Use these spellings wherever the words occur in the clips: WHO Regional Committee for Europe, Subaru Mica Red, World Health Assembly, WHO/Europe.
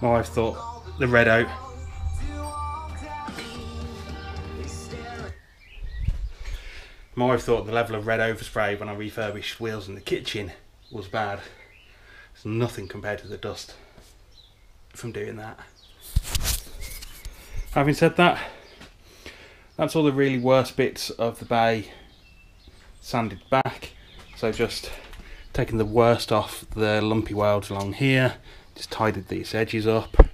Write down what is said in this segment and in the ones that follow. My wife thought the red out. My wife thought the level of red overspray when I refurbished wheels in the kitchen was bad. It's nothing compared to the dust from doing that. Having said that, that's all the really worst bits of the bay sanded back. So just taking the worst off the lumpy welds along here, just tidied these edges up,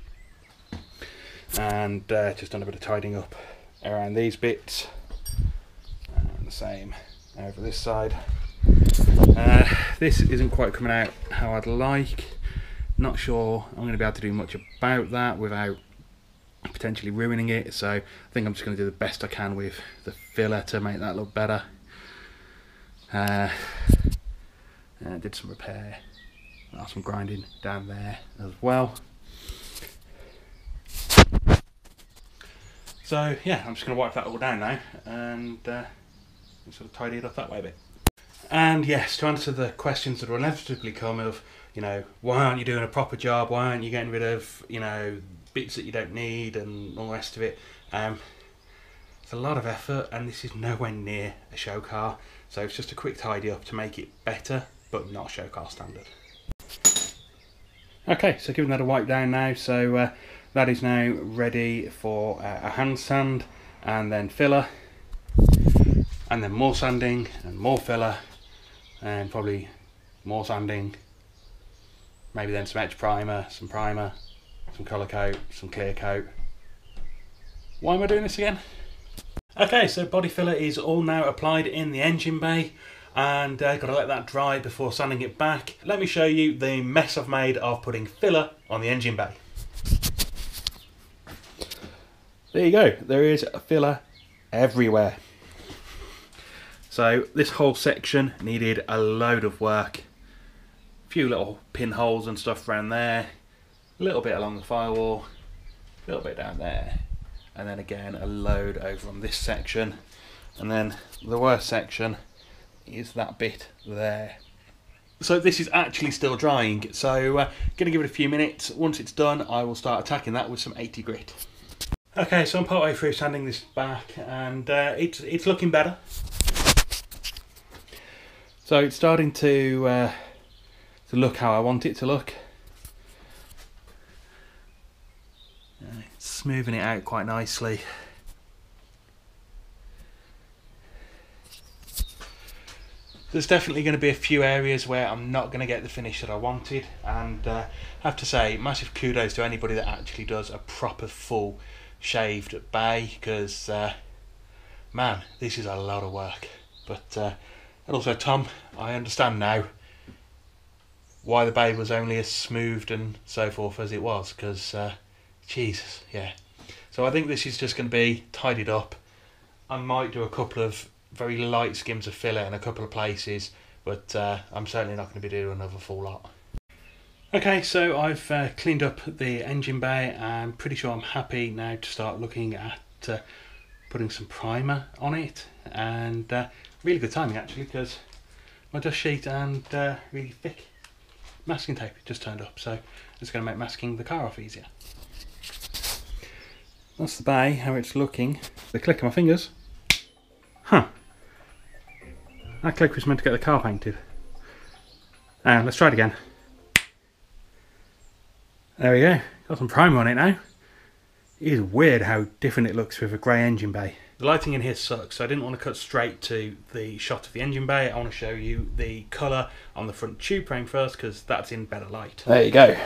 and just done a bit of tidying up around these bits. The same over this side. This isn't quite coming out how I'd like. Not sure I'm going to be able to do much about that without potentially ruining it, so I think I'm just going to do the best I can with the filler to make that look better. And I did some repair, some grinding down there as well. So yeah, I'm just going to wipe that all down now and sort of tidy it up that way a bit. And yes, to answer the questions that will inevitably come of, you know, why aren't you doing a proper job? Why aren't you getting rid of, you know, bits that you don't need and all the rest of it? It's a lot of effort, and this is nowhere near a show car. So it's just a quick tidy up to make it better, but not show car standard. Okay, so giving that a wipe down now. So that is now ready for a hand sand and then filler, and then more sanding and more filler and probably more sanding, maybe then some edge primer, some colour coat, some clear coat. Why am I doing this again? Okay, so body filler is all now applied in the engine bay, and I've got to let that dry before sanding it back. Let me show you the mess I've made of putting filler on the engine bay. There you go, there is filler everywhere. So this whole section needed a load of work. A few little pinholes and stuff around there, a little bit along the firewall, a little bit down there, and then again a load over on this section. And then the worst section is that bit there. So this is actually still drying, so gonna give it a few minutes. Once it's done, I will start attacking that with some 80 grit. Okay, so I'm part way through sanding this back, and it's looking better. So it's starting to look how I want it to look. It's smoothing it out quite nicely. There's definitely going to be a few areas where I'm not going to get the finish that I wanted, and I have to say massive kudos to anybody that actually does a proper full shaved bay, because man, this is a lot of work. But and also, Tom, I understand now why the bay was only as smoothed and so forth as it was, because, Jesus, yeah. So I think this is just going to be tidied up. I might do a couple of very light skims of filler in a couple of places, but I'm certainly not going to be doing another full lot. Okay, so I've cleaned up the engine bay. I'm pretty sure I'm happy now to start looking at putting some primer on it, and really good timing actually, because my dust sheet and really thick masking tape just turned up, so it's going to make masking the car off easier. That's the bay, how it's looking. The click of my fingers. Huh. That click was meant to get the car painted. Let's try it again. There we go. Got some primer on it now. It is weird how different it looks with a grey engine bay. The lighting in here sucks, so I didn't want to cut straight to the shot of the engine bay. I want to show you the colour on the front tube frame first, because that's in better light. There you go.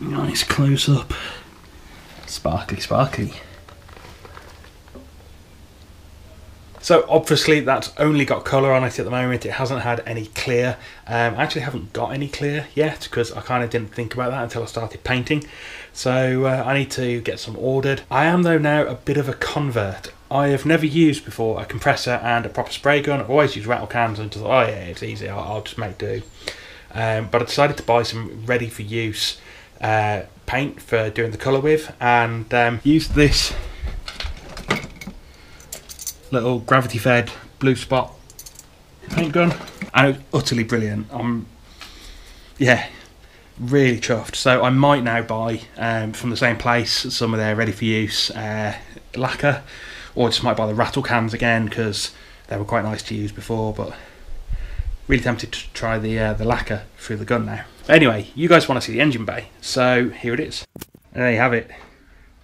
Nice close up. Sparkly, sparkly. So obviously that's only got colour on it at the moment. It hasn't had any clear. I actually haven't got any clear yet, because I kind of didn't think about that until I started painting. So I need to get some ordered. I am though now a bit of a convert. I have never used before a compressor and a proper spray gun. I've always used rattle cans and just thought, oh yeah, it's easy, I'll just make do. But I decided to buy some ready for use paint for doing the colour with, and use this little gravity fed blue spot paint gun, and it was utterly brilliant. Yeah, Really chuffed. So I might now buy from the same place some of their ready for use lacquer, or just might buy the rattle cans again because they were quite nice to use before, but really tempted to try the lacquer through the gun now. Anyway, you guys want to see the engine bay, so here it is. And there you have it.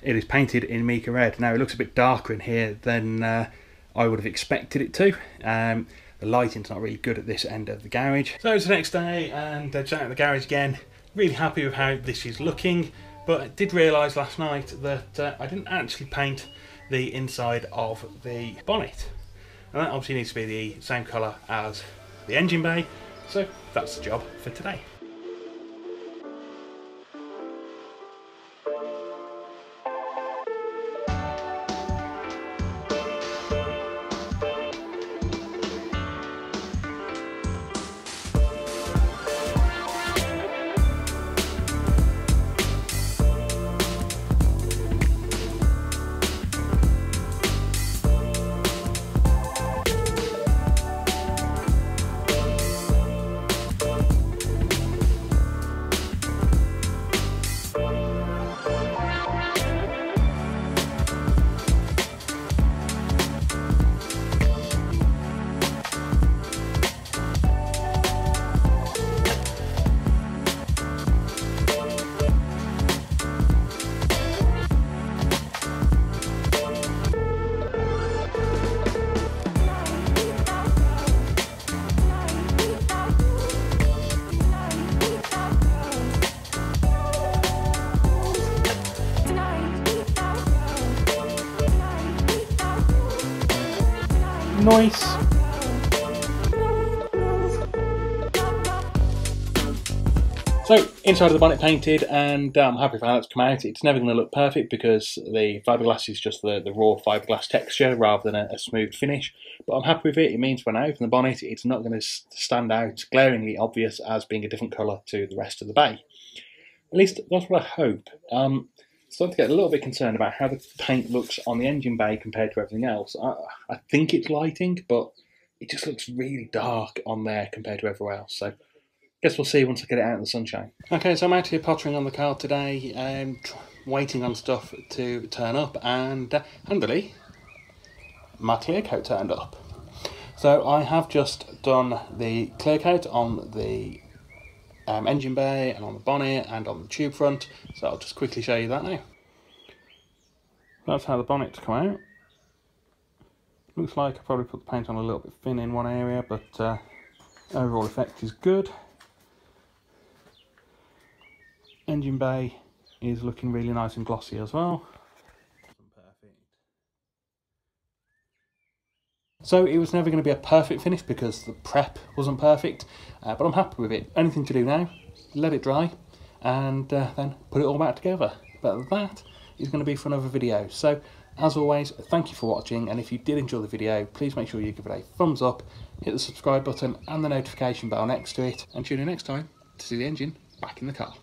It is painted in mica red. Now it looks a bit darker in here than I would have expected it to. The lighting's not really good at this end of the garage. So it's the next day and just out of the garage again. Really happy with how this is looking, but I did realise last night that I didn't actually paint the inside of the bonnet. And that obviously needs to be the same colour as the engine bay, so that's the job for today. Nice. So inside of the bonnet painted, and I'm happy for how that's come out. It's never going to look perfect because the fiberglass is just the raw fiberglass texture rather than a smooth finish, but I'm happy with it. It means when I open the bonnet it's not going to stand out glaringly obvious as being a different colour to the rest of the bay. At least that's what I hope. Starting to get a little bit concerned about how the paint looks on the engine bay compared to everything else. I think it's lighting, but it just looks really dark on there compared to everywhere else. So I guess we'll see once I get it out in the sunshine. Okay, so I'm out here pottering on the car today, waiting on stuff to turn up, and handily, my clear coat turned up. So I have just done the clear coat on the engine bay and on the bonnet and on the tube front, so I'll just quickly show you that now. That's how the bonnet's come out. Looks like I probably put the paint on a little bit thin in one area, but overall effect is good. Engine bay is looking really nice and glossy as well. So it was never going to be a perfect finish because the prep wasn't perfect, but I'm happy with it. Only thing to do now, let it dry and then put it all back together. But that is going to be for another video. So as always, thank you for watching, and if you did enjoy the video, please make sure you give it a thumbs up, hit the subscribe button and the notification bell next to it, and tune in next time to see the engine back in the car.